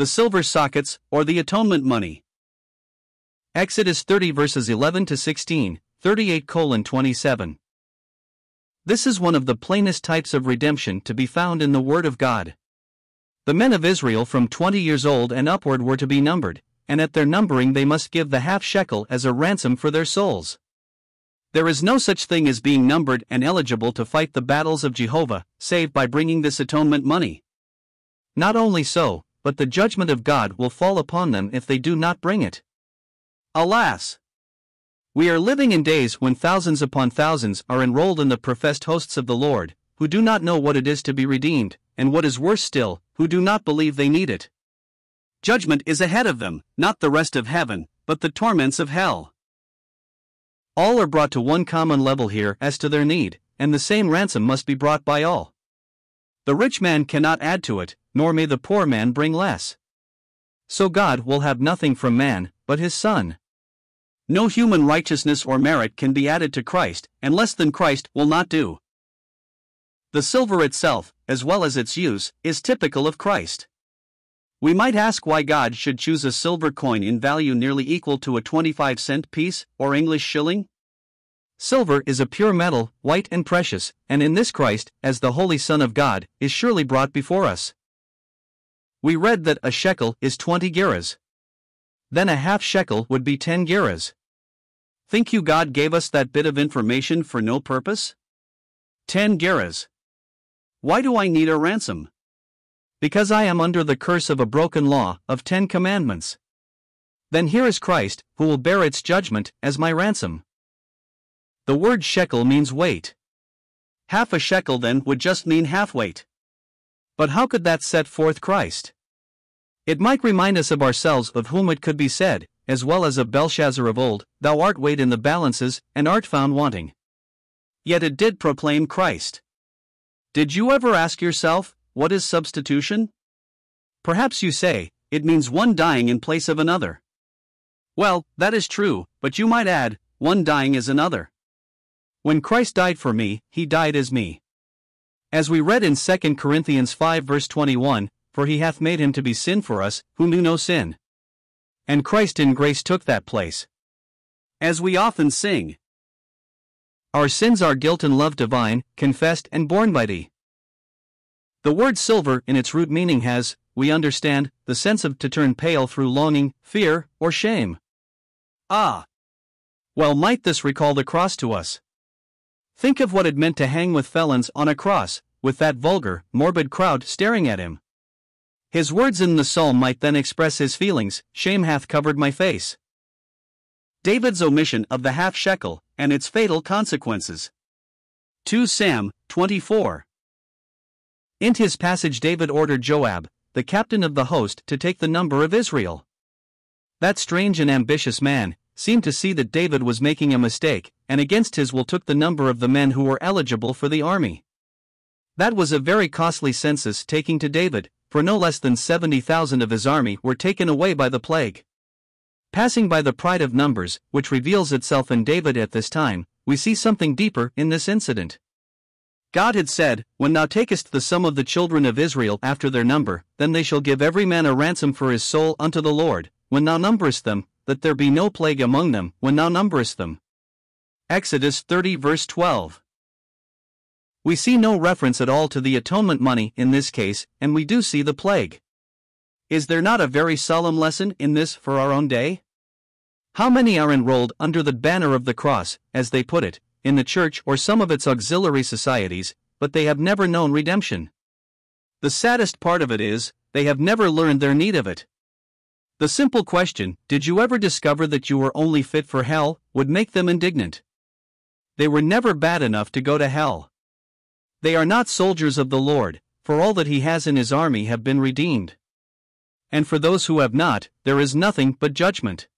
The silver sockets, or the atonement money. Exodus 30 verses 11 to 16, 38:27. This is one of the plainest types of redemption to be found in the Word of God. The men of Israel from 20 years old and upward were to be numbered, and at their numbering they must give the half shekel as a ransom for their souls. There is no such thing as being numbered and eligible to fight the battles of Jehovah, save by bringing this atonement money. Not only so, but the judgment of God will fall upon them if they do not bring it. Alas! We are living in days when thousands upon thousands are enrolled in the professed hosts of the Lord, who do not know what it is to be redeemed, and what is worse still, who do not believe they need it. Judgment is ahead of them, not the rest of heaven, but the torments of hell. All are brought to one common level here as to their need, and the same ransom must be brought by all. The rich man cannot add to it, nor may the poor man bring less. So God will have nothing from man, but his Son. No human righteousness or merit can be added to Christ, and less than Christ will not do. The silver itself, as well as its use, is typical of Christ. We might ask why God should choose a silver coin in value nearly equal to a 25-cent piece, or English shilling. Silver is a pure metal, white and precious, and in this Christ, as the Holy Son of God, is surely brought before us. We read that a shekel is 20 gerahs. Then a half shekel would be 10 gerahs. Think you God gave us that bit of information for no purpose? 10 gerahs. Why do I need a ransom? Because I am under the curse of a broken law, of 10 commandments. Then here is Christ, who will bear its judgment, as my ransom. The word shekel means weight. Half a shekel then would just mean half weight. But how could that set forth Christ? It might remind us of ourselves, of whom it could be said, as well as of Belshazzar of old, "Thou art weighed in the balances, and art found wanting." Yet it did proclaim Christ. Did you ever ask yourself, what is substitution? Perhaps you say, it means one dying in place of another. Well, that is true, but you might add, one dying is another. When Christ died for me, he died as me. As we read in 2 Corinthians 5 verse 21, "For he hath made him to be sin for us, who knew no sin." And Christ in grace took that place. As we often sing, "Our sins are guilt and love divine, confessed and borne by thee." The word silver in its root meaning has, we understand, the sense of to turn pale through longing, fear, or shame. Ah! Well might this recall the cross to us. Think of what it meant to hang with felons on a cross, with that vulgar, morbid crowd staring at him. His words in the psalm might then express his feelings, "Shame hath covered my face." David's omission of the half shekel, and its fatal consequences. 2 Sam, 24. In his passage David ordered Joab, the captain of the host, to take the number of Israel. That strange and ambitious man seemed to see that David was making a mistake, and against his will took the number of the men who were eligible for the army. That was a very costly census taking to David, for no less than 70,000 of his army were taken away by the plague. Passing by the pride of numbers, which reveals itself in David at this time, we see something deeper in this incident. God had said, "When thou takest the sum of the children of Israel after their number, then they shall give every man a ransom for his soul unto the Lord, when thou numberest them, that there be no plague among them, when thou numberest them." Exodus 30 verse 12. We see no reference at all to the atonement money in this case, and we do see the plague. Is there not a very solemn lesson in this for our own day? How many are enrolled under the banner of the cross, as they put it, in the church or some of its auxiliary societies, but they have never known redemption? The saddest part of it is, they have never learned their need of it. The simple question, "Did you ever discover that you were only fit for hell?" would make them indignant. They were never bad enough to go to hell. They are not soldiers of the Lord, for all that he has in his army have been redeemed. And for those who have not, there is nothing but judgment.